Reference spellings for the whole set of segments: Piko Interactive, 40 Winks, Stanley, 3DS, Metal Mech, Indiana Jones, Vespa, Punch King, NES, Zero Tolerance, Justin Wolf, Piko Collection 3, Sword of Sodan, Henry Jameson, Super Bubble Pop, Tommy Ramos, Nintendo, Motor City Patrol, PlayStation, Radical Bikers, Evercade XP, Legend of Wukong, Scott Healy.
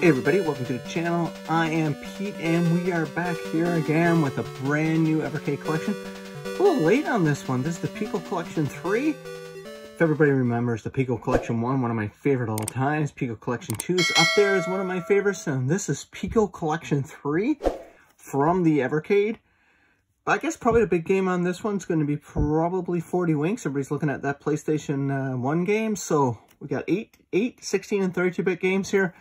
Hey everybody, welcome to the channel. I am Pete and we are back here again with a brand new Evercade collection. A little late on this one. This is the Piko Collection 3. If everybody remembers the Piko Collection 1, one of my favorite all times. Piko Collection 2 is up there as one of my favorites. And this is Piko Collection 3 from the Evercade. I guess probably the big game on this one is going to be probably 40 Winks. Everybody's looking at that PlayStation 1 game. So we got 8, 16, and 32-bit games here.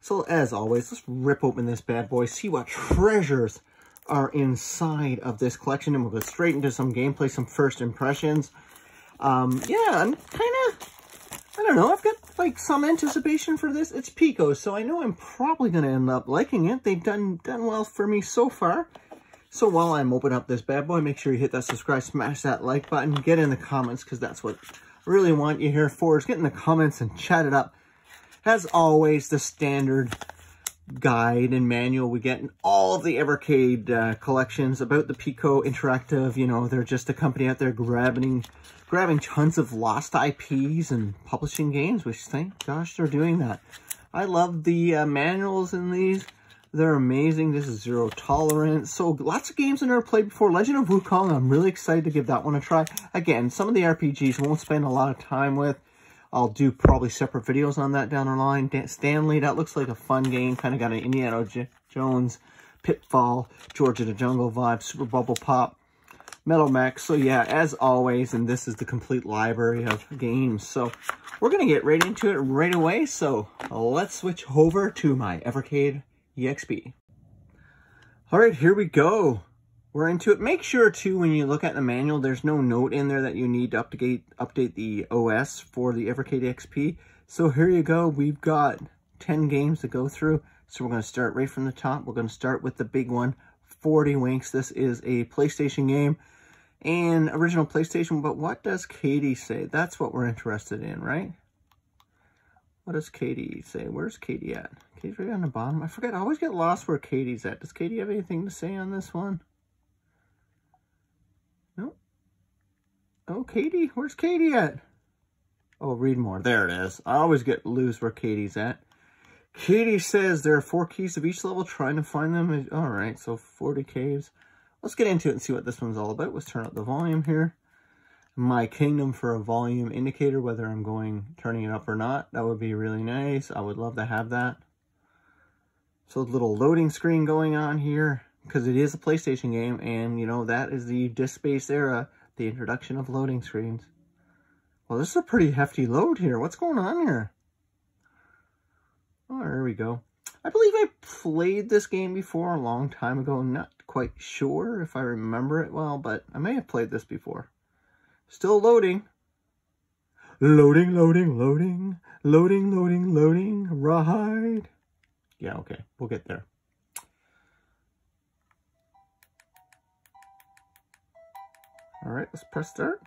So as always, let's rip open this bad boy, see what treasures are inside of this collection, and we'll go straight into some gameplay, some first impressions. Yeah, I'm kind of, I don't know, I've got like some anticipation for this. It's Piko, so I know I'm probably going to end up liking it. They've done well for me so far. So while I'm opening up this bad boy, make sure you hit that subscribe, smash that like button, get in the comments, because that's what I really want you here for, is get in the comments and chat it up. As always, the standard guide and manual we get in all of the Evercade collections about the Piko Interactive. You know, they're just a company out there grabbing tons of lost IPs and publishing games, which, thank gosh, they're doing that. I love the manuals in these. They're amazing. This is Zero Tolerance. So lots of games I've never played before. Legend of Wukong, I'm really excited to give that one a try. Again, some of the RPGs I won't spend a lot of time with. I'll do probably separate videos on that down the line. Stanley, that looks like a fun game. Kind of got an Indiana Jones, Pitfall, Georgia the Jungle vibe, Super Bubble Pop, Metal Mech. So yeah, as always, and this is the complete library of games. So we're going to get right into it right away. So let's switch over to my Evercade XP. All right, here we go. We're into it. Make sure, too, when you look at the manual, there's no note in there that you need to update the OS for the Evercade XP. So here you go. We've got 10 games to go through. So we're going to start right from the top. We're going to start with the big one, 40 Winks. This is a PlayStation game and original PlayStation. But what does Katie say? That's what we're interested in, right? What does Katie say? Where's Katie at? Katie's right on the bottom. I forget. I always get lost where Katie's at. Does Katie have anything to say on this one? Oh, Katie, where's Katie at? Oh, read more. There it is. I always get loose where Katie's at. Katie says there are 4 keys of each level. Trying to find them. All right, so 40 caves. Let's get into it and see what this one's all about. Let's turn up the volume here. My kingdom for a volume indicator, whether I'm turning it up or not. That would be really nice. I would love to have that. So a little loading screen going on here because it is a PlayStation game, and you know that is the disc-based era. The introduction of loading screens. Well, this is a pretty hefty load here. What's going on here? Oh, there we go. I believe I played this game before a long time ago. I'm not quite sure if I remember it well, but I may have played this before. Still loading. Loading, loading, loading. Loading, loading, loading. Ride. Yeah, okay. We'll get there. All right, let's press start.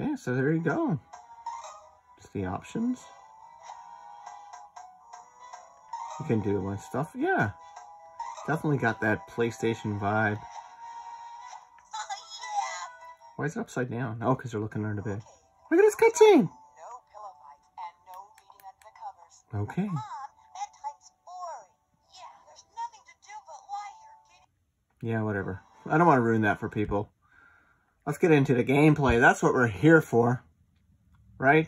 Okay, so there you go. It's the options. You can do my stuff. Yeah, definitely got that PlayStation vibe. Why is it upside down? Oh, because they're looking under the bed. Look at this cutscene. No pillow fight and no beating under the covers. Okay. Yeah, whatever. I don't want to ruin that for people. Let's get into the gameplay. That's what we're here for, right?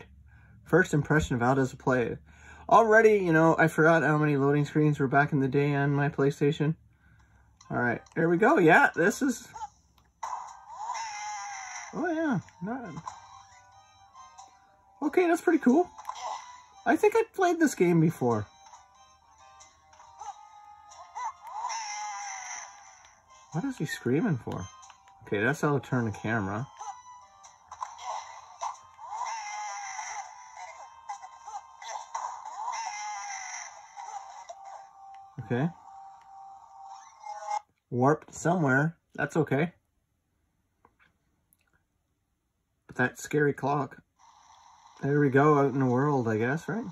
First impression of how does it play. Already, you know, I forgot how many loading screens were back in the day on my PlayStation. All right, here we go. Yeah, this is... Oh, yeah. Not... Okay, that's pretty cool. I think I played this game before. What is he screaming for? Okay, that's how to turn the camera. Okay. Warped somewhere. That's okay. But that scary clock. There we go, out in the world, I guess, right?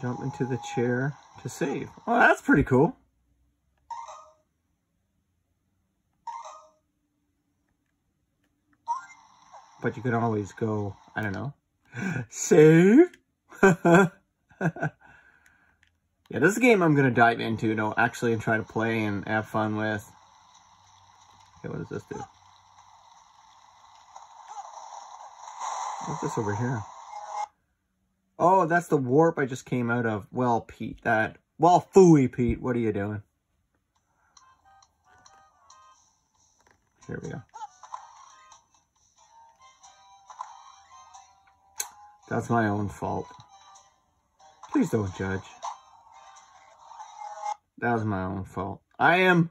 Jump into the chair to save. Oh, that's pretty cool. But you could always go, I don't know. So, yeah, this is a game I'm going to dive into, no, actually, and try to play and have fun with. Okay, what does this do? What's this over here? Oh, that's the warp I just came out of. Well, Pete, that... Well, phooey, Pete, what are you doing? Here we go. That's my own fault. Please don't judge. That was my own fault. I am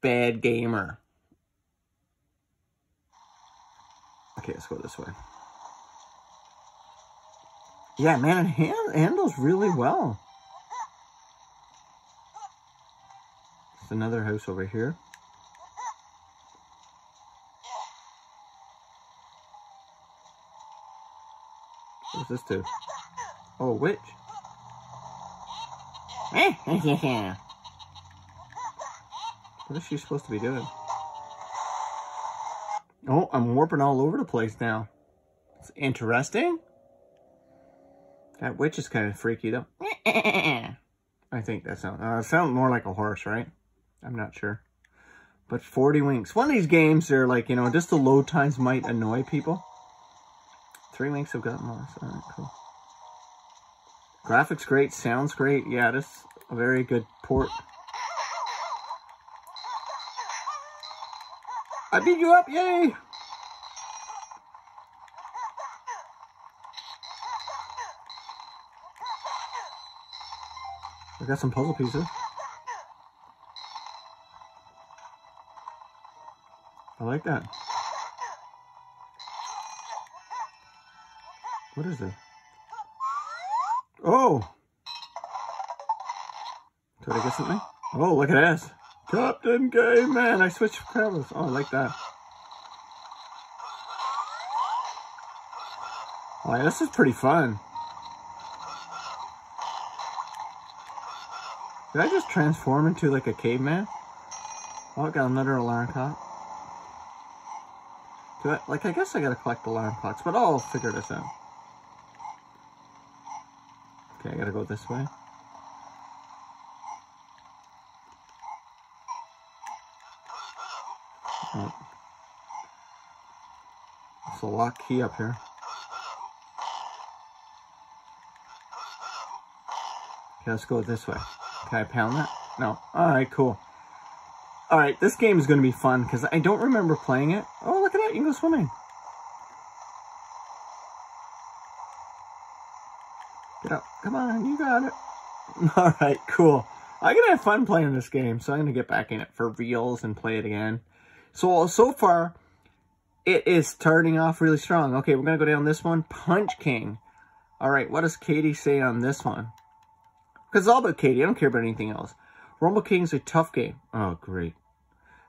bad gamer. Okay, let's go this way. Yeah, man, it handles really well. There's another house over here. What's this do? Oh, a witch. What is she supposed to be doing? Oh, I'm warping all over the place now. It's interesting. That witch is kind of freaky, though. I think that sounds more like a horse, right? I'm not sure. But 40 Winks. One of these games, they're like, you know, just the load times might annoy people. 3 Winks have gotten lost. All right, cool. Graphics great. Sounds great. Yeah, this is a very good port. I beat you up. Yay! I got some puzzle pieces. I like that. What is this? Oh! Did I get something? Oh, look at this. Captain Gay Man. I switched cameras. Oh, I like that. Oh, yeah, this is pretty fun. Did I just transform into like a caveman? Oh, I got another alarm clock. Do I, like, I guess I gotta collect alarm clocks, but I'll figure this out. Okay, I gotta go this way. Oh. There's a lock key up here. Okay, let's go this way. Can I pound that? No. Alright, cool. Alright, this game is going to be fun because I don't remember playing it. Oh, look at that. You can go swimming. Get up. Come on. You got it. Alright, cool. I'm going to have fun playing this game, so I'm going to get back in it for reals and play it again. So far, it is starting off really strong. Okay, we're going to go down this one. Punch King. Alright, what does Katie say on this one? Because it's all about Katie. I don't care about anything else. Rumble King's a tough game. Oh, great.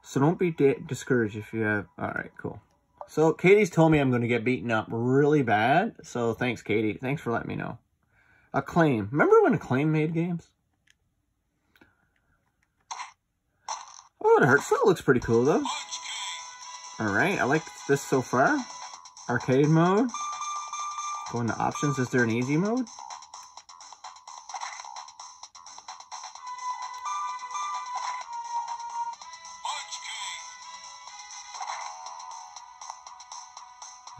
So don't be discouraged if you have... All right, cool. So Katie's told me I'm going to get beaten up really bad. So thanks, Katie. Thanks for letting me know. Acclaim. Remember when Acclaim made games? Oh, it hurts. That looks pretty cool, though. All right. I like this so far. Arcade mode. Going to options. Is there an easy mode?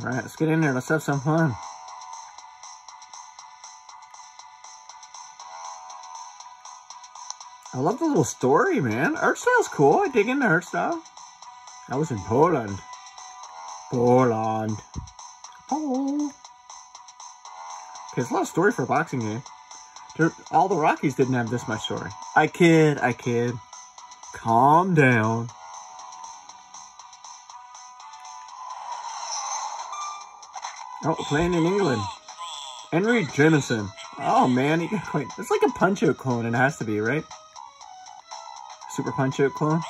Alright, let's get in there. Let's have some fun. I love the little story, man. Art style's cool. I dig into art style. I was in Poland. Poland. Oh. Okay, it's a lot of story for a boxing game. All the Rockies didn't have this much story. I kid. I kid. Calm down. Oh, playing in England. Henry Jameson. Oh, man. He got quite... It's like a Punch-Out clone. It has to be, right? Super Punch-Out clone?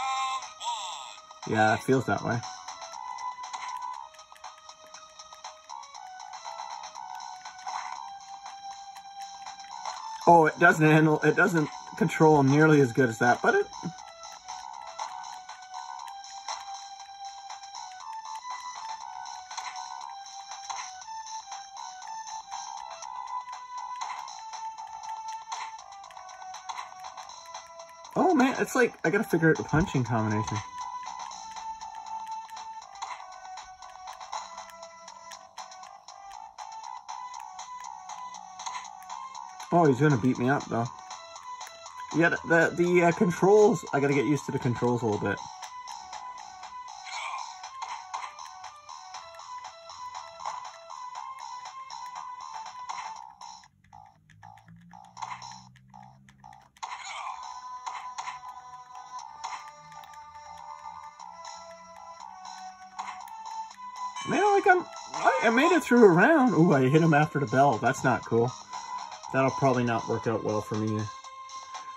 Yeah, it feels that way. Oh, it doesn't handle... It doesn't control nearly as good as that, but it... Oh man, it's like, I gotta figure out the punching combination. Oh, he's gonna beat me up though. Yeah, the controls, I gotta get used to the controls a little bit. I made it through a round. Ooh, I hit him after the bell. That's not cool. That'll probably not work out well for me.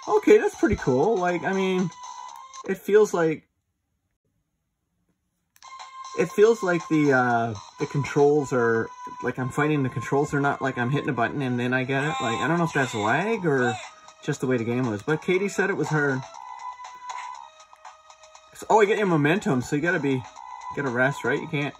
Okay, that's pretty cool. Like, I mean, it feels like the controls are, like, I'm fighting the controls. They're not like I'm hitting a button and then I get it. Like, I don't know if that's lag or just the way the game was. But Katie said it was hard. So, oh, I get your momentum. So you gotta gotta rest, right? You can't.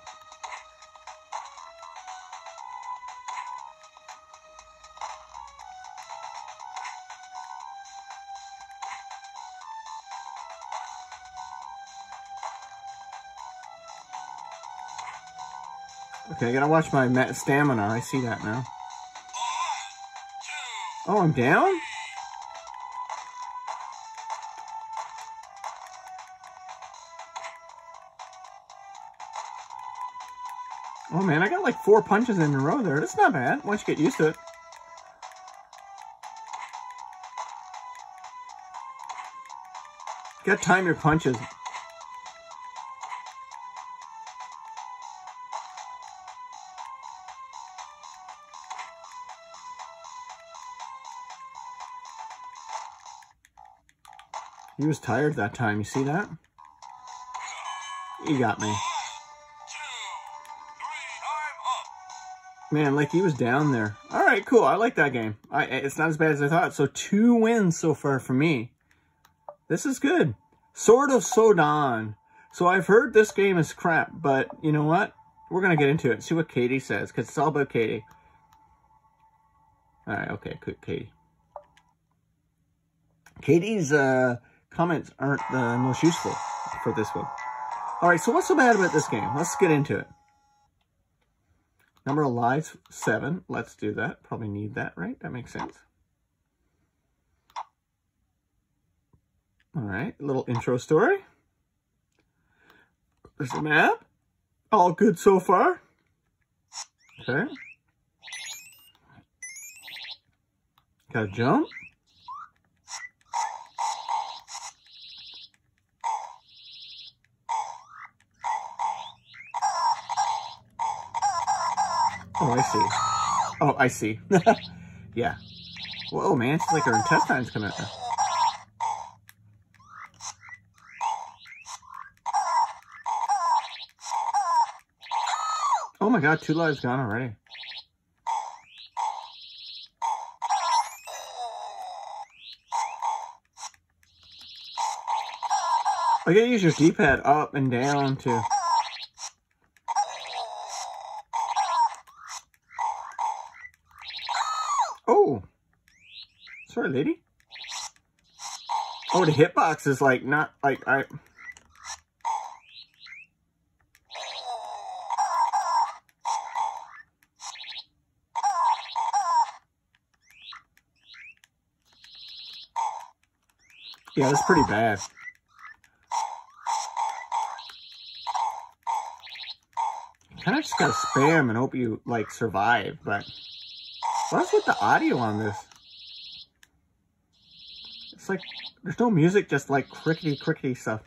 Okay, I gotta watch my stamina. I see that now. Oh, I'm down? Oh man, I got like 4 punches in a row there. That's not bad, once you get used to it. You gotta time your punches. He was tired that time, you see that? He got me. 1, 2, 3, I'm up. Man, like he was down there. All right, cool, I like that game. It's not as bad as I thought. So 2 wins so far for me. This is good. Sword of Sodan. So I've heard this game is crap, but you know what? We're gonna get into it and see what Katie says, because it's all about Katie. All right, okay, good, Katie. Katie's, comments aren't the most useful for this one. Alright, so what's so bad about this game? Let's get into it. Number of lives, 7. Let's do that. Probably need that, right? That makes sense. Alright, little intro story. There's a map. All good so far. Okay. Gotta jump. Oh, I see. Oh, I see. Yeah. Whoa, man. It's like her intestines come out there. Oh my god, 2 lives gone already. I gotta use your D-pad up and down to... Sorry, lady. Oh, the hitbox is like not like I. Yeah, that's pretty bad. Kind of just gotta spam and hope you like survive. But what's with the audio on this? Like there's no music, just like crickety stuff.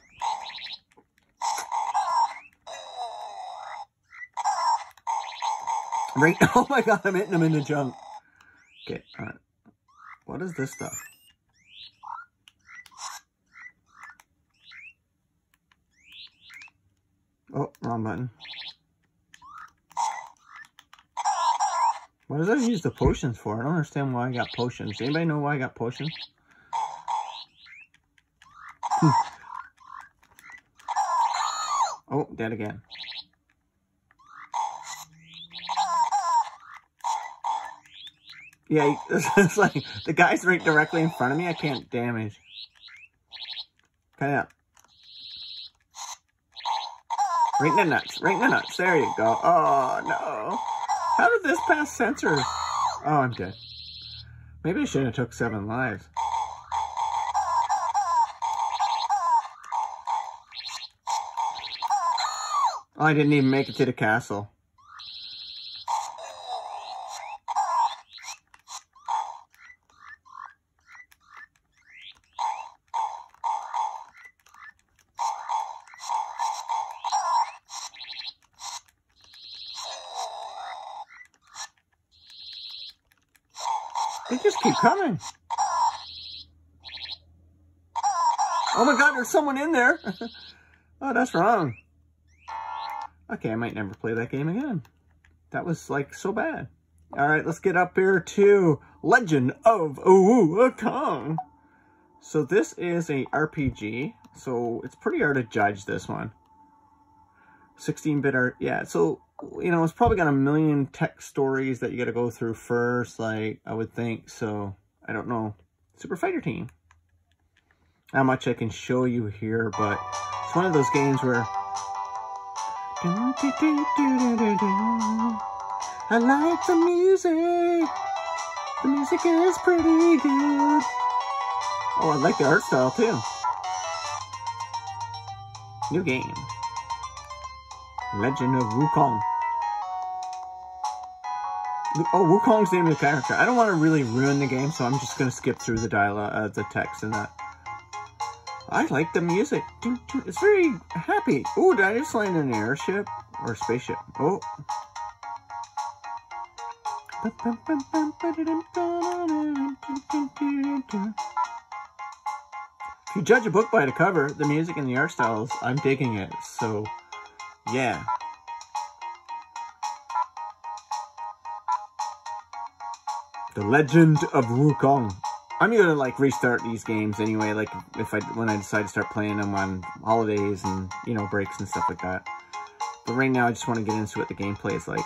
Right? Oh my god, I'm hitting him in the junk. Okay, alright. What is this stuff? Oh, wrong button. What does I use the potions for? I don't understand why I got potions. Does anybody know why I got potions? Oh, dead again. Yeah, it's like the guy's right directly in front of me. I can't damage. Pan. Right in the nuts. Right in the nuts. There you go. Oh, no. How did this pass sensor? Oh, I'm dead. Maybe I should have took 7 lives. Oh, I didn't even make it to the castle. They just keep coming. Oh my God, there's someone in there. Oh, that's wrong. Okay, I might never play that game again. That was like so bad. All right, let's get up here to Legend of Wukong. So this is a RPG, so it's pretty hard to judge this one. 16-bit art, yeah, so you know, it's probably got a million tech stories that you got to go through first, like, I would think. So, I don't know. Super Fighter Team. Not much I can show you here, but it's one of those games where... I like the music. The music is pretty good. Oh, I like the art style, too. New game. Legend of Wukong. Oh, Wukong's the name of the character. I don't want to really ruin the game, so I'm just going to skip through the dialogue, the text and that. I like the music. It's very happy. Oh, did I just land in an airship? Or spaceship? Oh. If you judge a book by the cover, the music and the art styles, I'm digging it. So, yeah. The Legend of Wukong. I'm gonna like restart these games anyway, like when I decide to start playing them on holidays and, you know, breaks and stuff like that. But right now I just want to get into what the gameplay is like.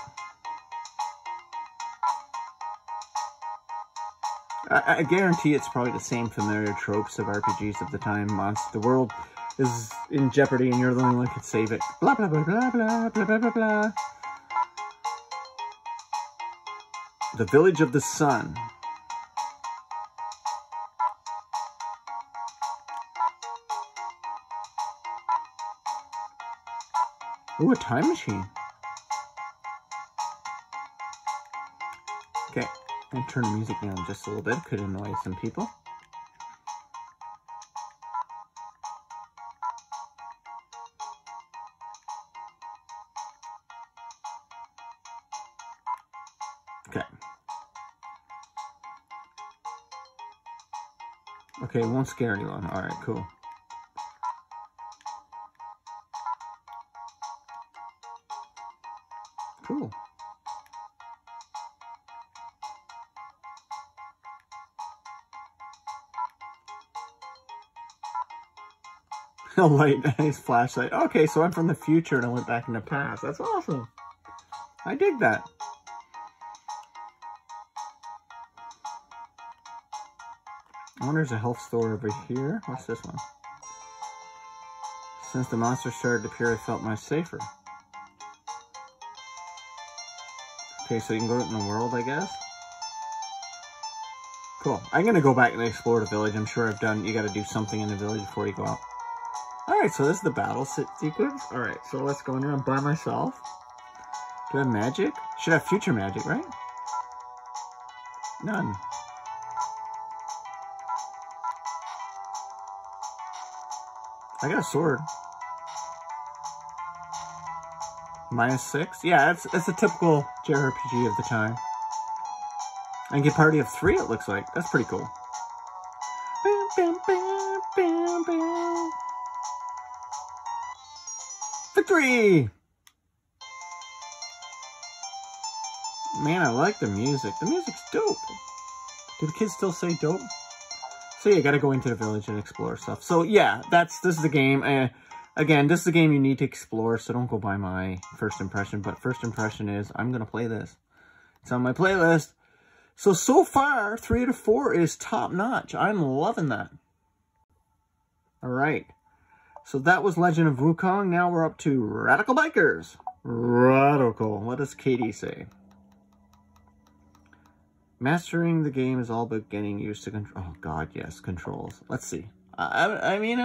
I guarantee it's probably the same familiar tropes of RPGs of the time. The world is in jeopardy and you're the only one who could save it. Blah blah blah blah blah blah blah blah blah. The Village of the Sun. Ooh, a time machine. Okay, I'm gonna turn the music down just a little bit. Could annoy some people. Okay, it won't scare anyone. All right, cool. Cool. A light, nice flashlight. Okay, so I'm from the future and I went back in the past. That's awesome. I dig that. I wonder if there's a health store over here. What's this one? Since the monster started to appear, I felt much safer. Okay, so you can go out in the world, I guess. Cool. I'm going to go back and explore the village. I'm sure I've done... You got to do something in the village before you go out. Alright, so this is the battle sequence. Alright, so let's go in here. I'm by myself. Do I have magic? Should I have future magic, right? None. I got a sword. -6? Yeah, that's a typical JRPG of the time. I can get party of 3, it looks like. That's pretty cool. Victory! Man, I like the music. The music's dope. Do the kids still say dope? So yeah, you gotta go into the village and explore stuff. So yeah, this is the game. Again, this is the game you need to explore, so don't go by my first impression. But first impression is, I'm gonna play this. It's on my playlist. So far, 3 out of 4 is top notch. I'm loving that. All right. So that was Legend of Wukong. Now we're up to Radical Bikers. Radical. What does Katie say? Mastering the game is all but getting used to control. Oh god, yes, controls. Let's see. I mean,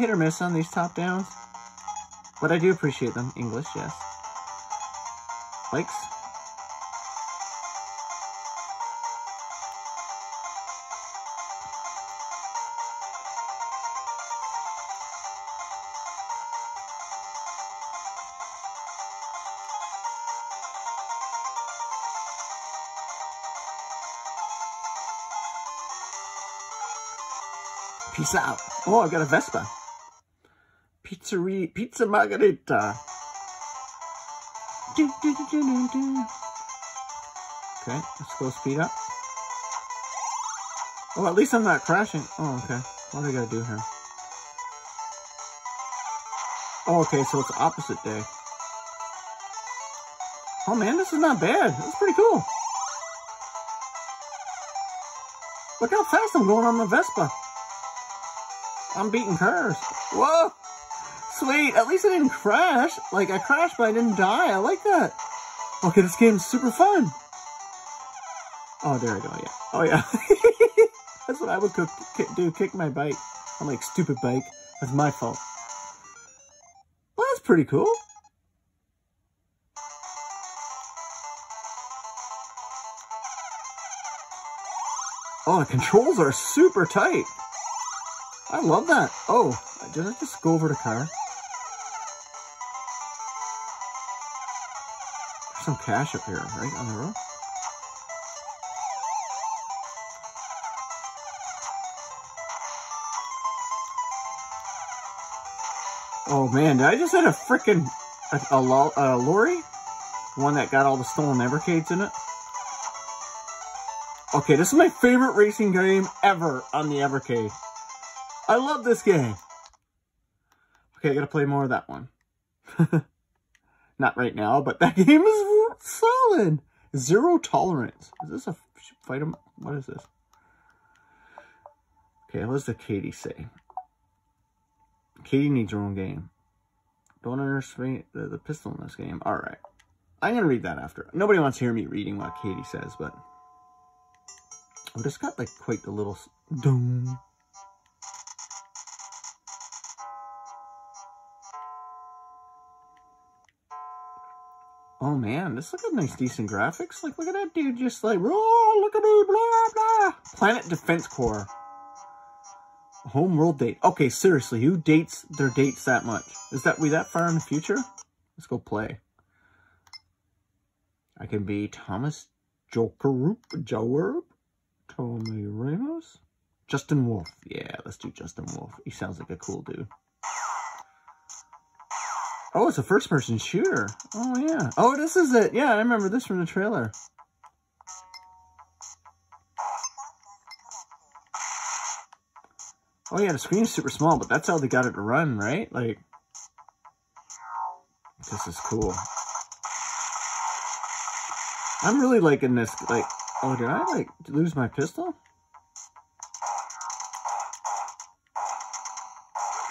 hit or miss on these top downs, but I do appreciate them. English, yes. Likes. Peace out. Oh, I've got a Vespa. Pizza Margarita. Okay, let's go speed up. Oh, at least I'm not crashing. Oh, okay. What do I gotta do here? Oh, okay, so it's the opposite day. Oh man, this is not bad. That's pretty cool. Look how fast I'm going on the Vespa. I'm beating cars. Whoa! Sweet! At least I didn't crash. Like, I crashed, but I didn't die. I like that. Okay, this game's super fun. Oh, there I go, yeah. Oh, yeah. That's what I would do. Kick my bike. I'm like, stupid bike. That's my fault. Well, that's pretty cool. Oh, the controls are super tight. I love that. Oh, did I just go over the car? There's some cash up here, right? On the road? Oh man, did I just hit a frickin' a lorry? One that got all the stolen Evercades in it? Okay, this is my favorite racing game ever on the Evercade. I love this game. Okay, I gotta play more of that one. Not right now, but that game is solid. Zero Tolerance. Is this a fight 'em? What is this? Okay, what does the Katie say? Katie needs her own game. Don't underestimate the pistol in this game. All right, I'm gonna read that after. Nobody wants to hear me reading what Katie says, but I've just got like quite the little doom. Oh man, this looks like nice, decent graphics. Like, look at that dude just like, oh, look at me, blah, blah. Planet Defense Corps. Home world date. Okay, seriously, who dates their dates that much? Is that we that far in the future? Let's go play. I can be Thomas Jokerup, Tommy Ramos, Justin Wolf. Yeah, let's do Justin Wolf. He sounds like a cool dude. Oh, it's a first-person shooter. Oh, yeah. Oh, this is it. Yeah, I remember this from the trailer. Oh, yeah, the screen's super small, but that's how they got it to run, right? Like, this is cool. I'm really liking this. Like, oh, did I, like, lose my pistol?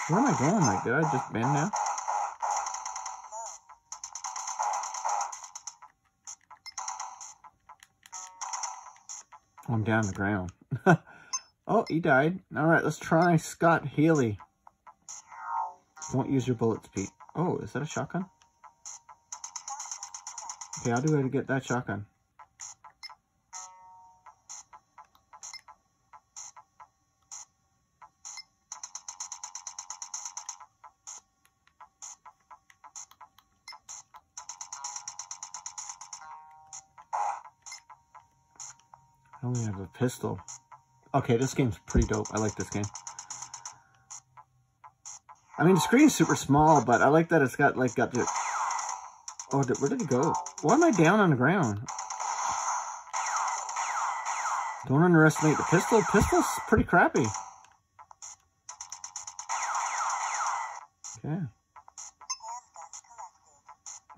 Where am I going? Like, did I just bend now? I'm down the ground. Oh, he died. All right, let's try Scott Healy. Don't use your bullets, Pete. Oh, is that a shotgun? Okay, I'll do it to get that shotgun. I only have a pistol. Okay, this game's pretty dope. I like this game. I mean, the screen's super small, but I like that it's got, like, got the... Oh, where did it go? Why am I down on the ground? Don't underestimate the pistol. Pistol's pretty crappy. Okay.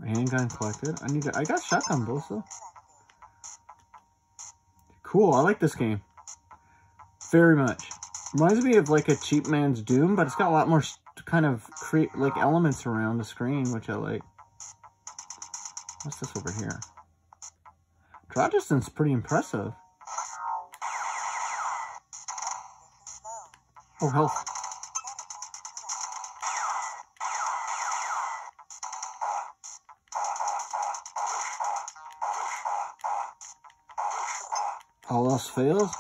Handgun collected. I need to... I got shotgun bolts, though. Cool, I like this game very much. Reminds me of like a cheap man's Doom, but it's got a lot more kind of create like elements around the screen, which I like. What's this over here? Draw distance, pretty impressive. Oh, health. All else fails,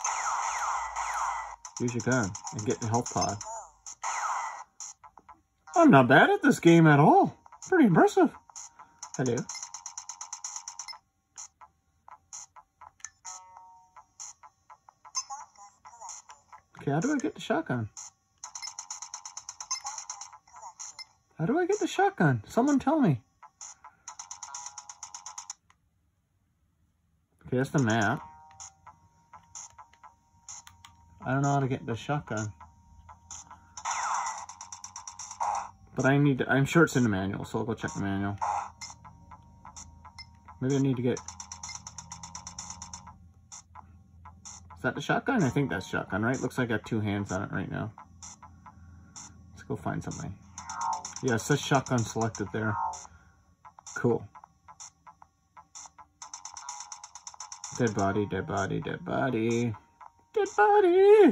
use your gun and get the health pod. I'm not bad at this game at all. Pretty impressive. I do. Okay, how do I get the shotgun? How do I get the shotgun? Someone tell me. Okay, that's the map. I don't know how to get the shotgun. But I need to, I'm sure it's in the manual, so I'll go check the manual. Maybe I need to get... Is that the shotgun? I think that's shotgun, right? Looks like I got two hands on it right now. Let's go find something. Yeah, it says shotgun selected there. Cool. Dead body, dead body, dead body. Dead body!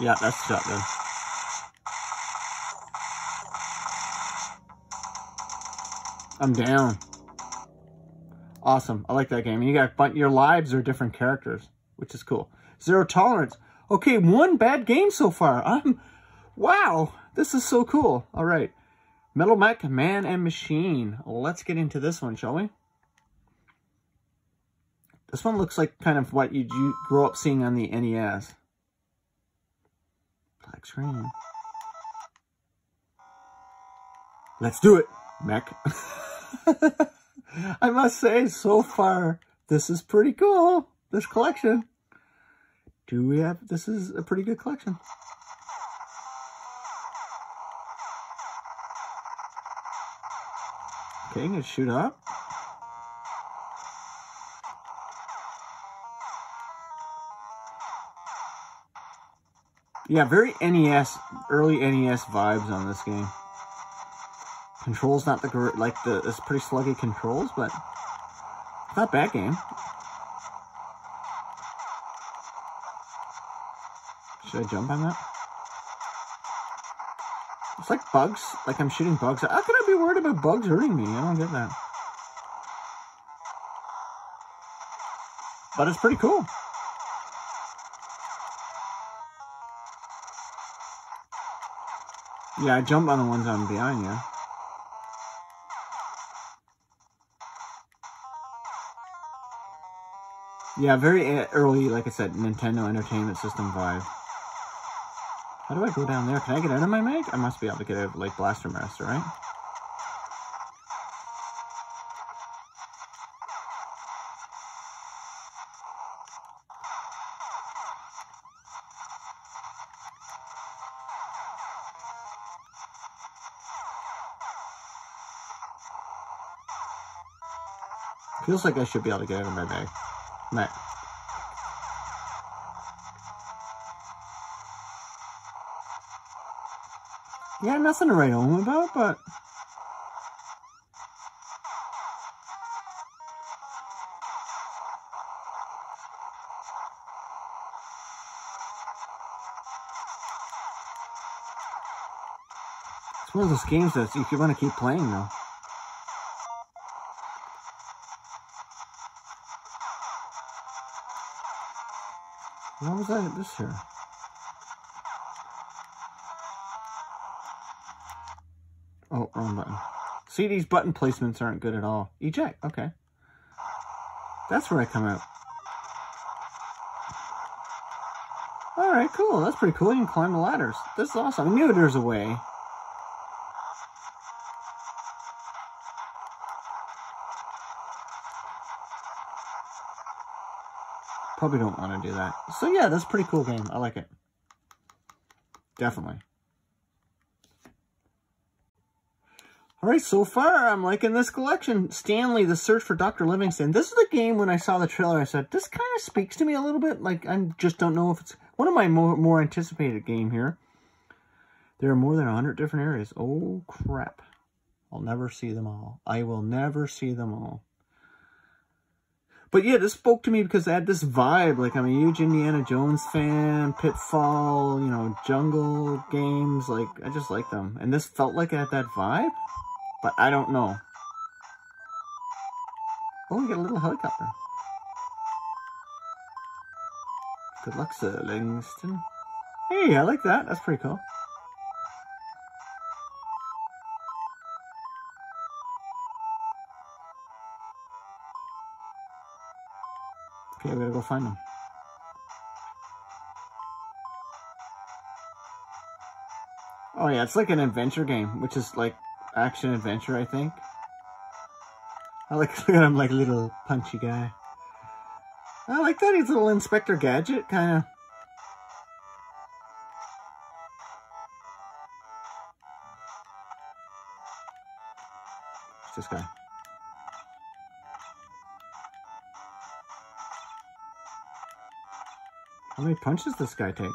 Yeah, that's the shotgun. I'm down. Awesome. I like that game. You got, but your lives are different characters, which is cool. Zero Tolerance. Okay, one bad game so far. Wow, this is so cool. All right. Metal Mech, Man and Machine. Let's get into this one, shall we? This one looks like kind of what you grow up seeing on the NES. Black screen. Let's do it, mech. I must say, so far, this is pretty cool. This collection. This is a pretty good collection. Okay, I'm gonna shoot up. Yeah, very NES, early NES vibes on this game. Controls not the, like, the, it's pretty sluggy controls, but it's not a bad game. Should I jump on that? It's like bugs, like I'm shooting bugs. How could I be worried about bugs hurting me? I don't get that. But it's pretty cool. Yeah, I jump on the ones I'm behind you. Yeah, very early, like I said, Nintendo Entertainment System vibe. How do I go down there? Can I get out of my mag? I must be able to get out of, like, Blaster Master, right? Feels like I should be able to get out of my bag. Mech. Yeah, nothing to write home about, but... It's one of those games that you want to keep playing, though. Why was I at this here? Oh, wrong button. See, these button placements aren't good at all. Eject, okay. That's where I come out. Alright, cool. That's pretty cool. You can climb the ladders. This is awesome. I knew there was a way. Probably don't want to do that. So yeah, that's a pretty cool game. I like it. Definitely. Alright, so far I'm liking this collection. Stanley, The Search for Dr. Livingston. This is the game when I saw the trailer I said, this kind of speaks to me a little bit. Like, I just don't know if it's one of my more anticipated game here. There are more than 100 different areas. Oh, crap. I'll never see them all. I will never see them all. But yeah, this spoke to me because it had this vibe. Like, I'm a huge Indiana Jones fan, Pitfall, you know, jungle games. Like, I just like them. And this felt like it had that vibe. But I don't know. Oh, we got a little helicopter. Good luck, Sir Livingston. Hey, I like that. That's pretty cool. Okay, we gotta go find them. Oh yeah, it's like an adventure game, which is like action adventure, I think. I like, look at him, like little punchy guy. I like that he's a little Inspector Gadget kind of. It's this guy. How many punches does this guy take?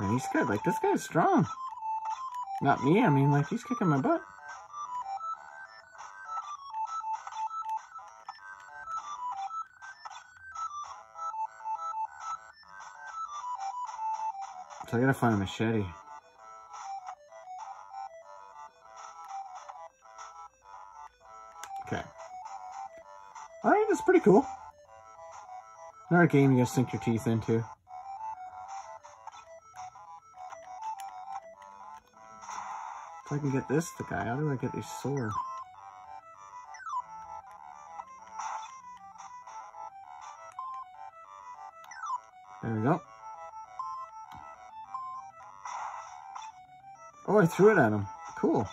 Man, he's good. Like, this guy's strong. Not me. I mean, like, he's kicking my butt. So I gotta find a machete. Okay. Alright, that's pretty cool. Another game you gotta sink your teeth into. If I can get this the guy, how do I get this sword? There we go. Oh, I threw it at him. Cool.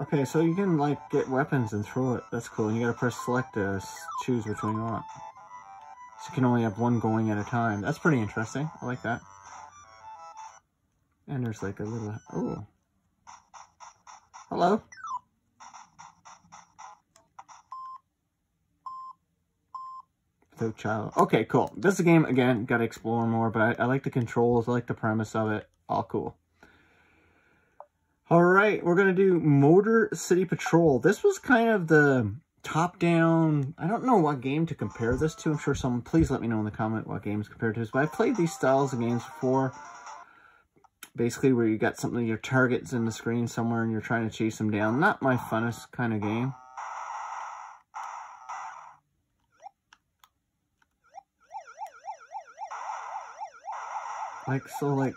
Okay, so you can, like, get weapons and throw it. That's cool. And you gotta press select to choose which one you want. So you can only have one going at a time. That's pretty interesting. I like that. And there's, like, a little... Oh. Hello? The child. Okay, cool. This is a game, again, gotta explore more, but I like the controls. I like the premise of it. All cool. Alright, we're going to do Motor City Patrol. This was kind of the top-down... I don't know what game to compare this to. I'm sure someone... Please let me know in the comment what games compared to this. But I've played these styles of games before. Basically, where you got something... Your target's in the screen somewhere and you're trying to chase them down. Not my funnest kind of game. Like, so, like...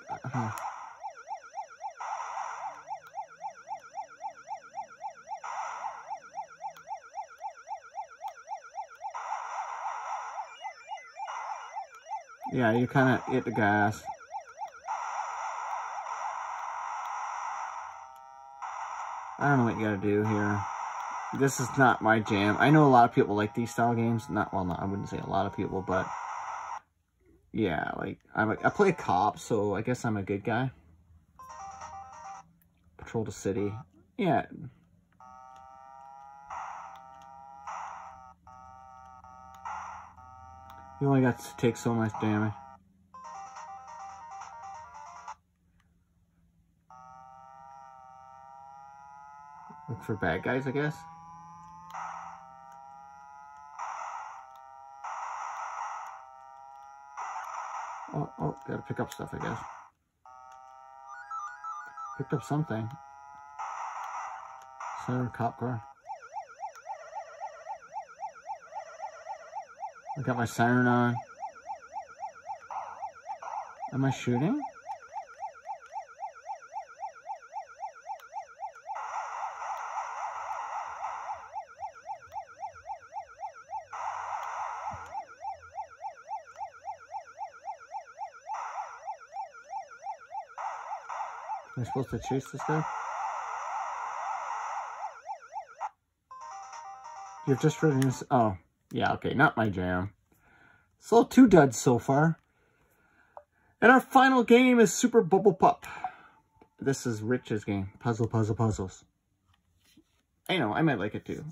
Yeah, you kind of hit the gas. I don't know what you gotta do here. This is not my jam. I know a lot of people like these style games. Not, well, not, I wouldn't say a lot of people, but... Yeah, like, I play a cop, so I guess I'm a good guy. Patrol the city. Yeah. You only got to take so much damage. Look for bad guys, I guess. Oh, oh, gotta pick up stuff, I guess. Picked up something. It's another cop car. I got my siren on. Am I shooting? Am I supposed to chase this guy? You're just ready to... Oh. Yeah, okay, not my jam. It's all two duds so far. And our final game is Super Bubble Pop. This is Rich's game. Puzzle, puzzle, puzzles. I know, I might like it too.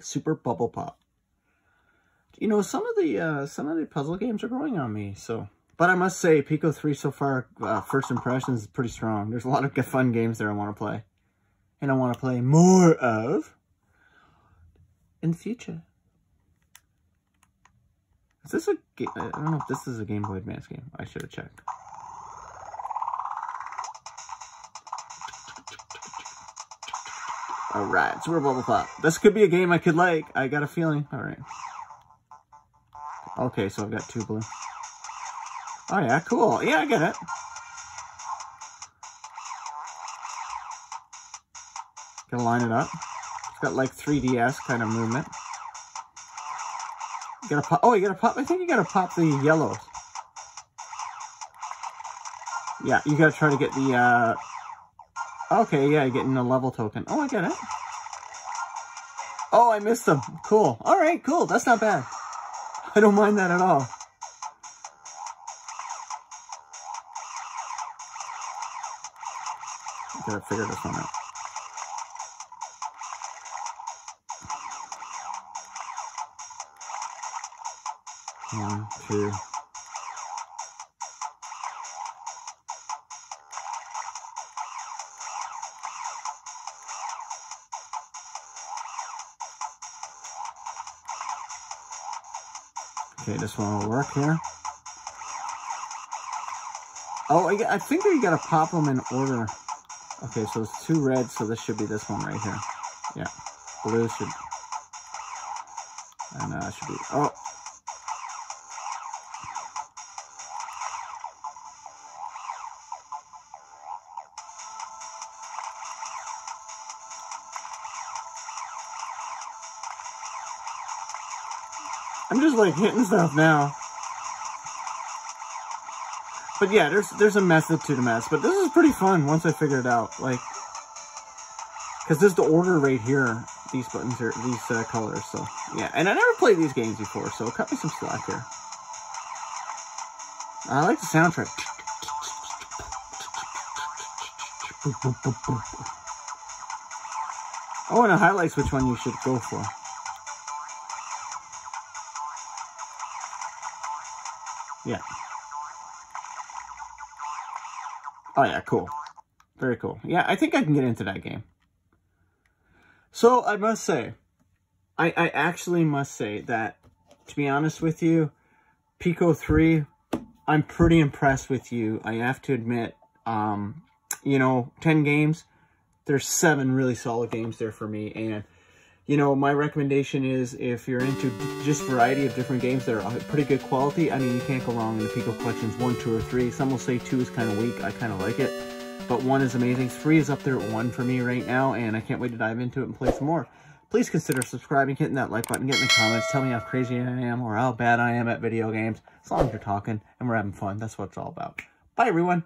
Super Bubble Pop. You know, some of the puzzle games are growing on me, so. But I must say, Piko 3 so far, first impressions is pretty strong. There's a lot of fun games there I want to play. And I want to play more of in the future. Is this a game? I don't know if this is a Game Boy Advance game. I should have checked. Alright, Super Bubble Pop. This could be a game I could like. I got a feeling. Alright. Okay, so I've got two blue. Oh yeah, cool. Yeah, I get it. Gonna line it up. It's got like 3DS kind of movement. You gotta pop. Oh, you gotta pop. I think you gotta pop the yellows. Yeah, you gotta try to get the, Okay, yeah, getting a level token. Oh, I get it. Oh, I missed them. Cool. Alright, cool. That's not bad. I don't mind that at all. Gotta figure this one out. One, two. Okay, this one will work here. Oh, I think you gotta pop them in order. Okay, so it's two reds, so this should be this one right here. Yeah, blue should... And that should be... Oh! I'm just like hitting stuff now. But yeah, there's a method to the mess, but this is pretty fun once I figure it out. Like, because there's the order right here. These buttons are these colors. So yeah, and I never played these games before, so cut me some slack here. I like the soundtrack. Oh, and it highlights which one you should go for. Yeah. Oh yeah, cool. Very cool. Yeah, I think I can get into that game. So I must say, I actually must say that, to be honest with you, Piko 3, I'm pretty impressed with you. I have to admit, you know, 10 games, there's 7 really solid games there for me. And, you know, my recommendation is if you're into just variety of different games that are pretty good quality, I mean, you can't go wrong in the Piko Collections 1, 2, or 3. Some will say 2 is kind of weak. I kind of like it. But 1 is amazing. 3 is up there at 1 for me right now, and I can't wait to dive into it and play some more. Please consider subscribing, hitting that like button, getting in the comments. Tell me how crazy I am or how bad I am at video games. As long as you're talking and we're having fun, that's what it's all about. Bye, everyone.